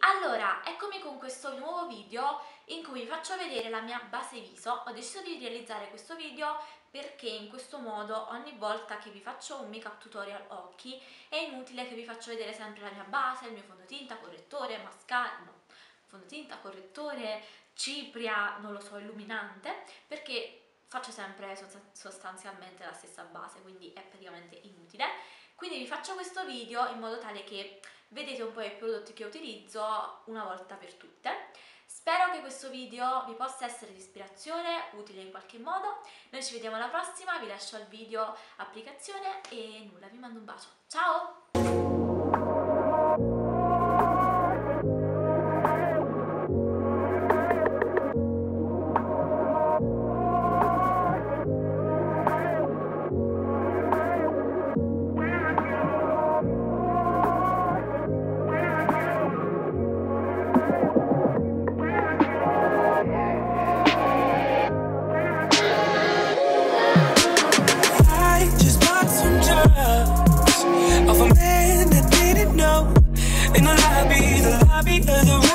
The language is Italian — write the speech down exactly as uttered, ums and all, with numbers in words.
Allora, eccomi con questo nuovo video in cui vi faccio vedere la mia base viso. Ho deciso di realizzare questo video perché in questo modo ogni volta che vi faccio un make up tutorial occhi è inutile che vi faccio vedere sempre la mia base, il mio fondotinta, correttore, mascara, no, fondotinta, correttore, cipria, non lo so, illuminante, perché faccio sempre sostanzialmente la stessa base, quindi è praticamente inutile. Quindi vi faccio questo video in modo tale che vedete un po' i prodotti che utilizzo una volta per tutte. Spero che questo video vi possa essere di ispirazione, utile in qualche modo. Noi ci vediamo alla prossima, vi lascio al video applicazione e nulla, vi mando un bacio. Ciao! Be the lobby of the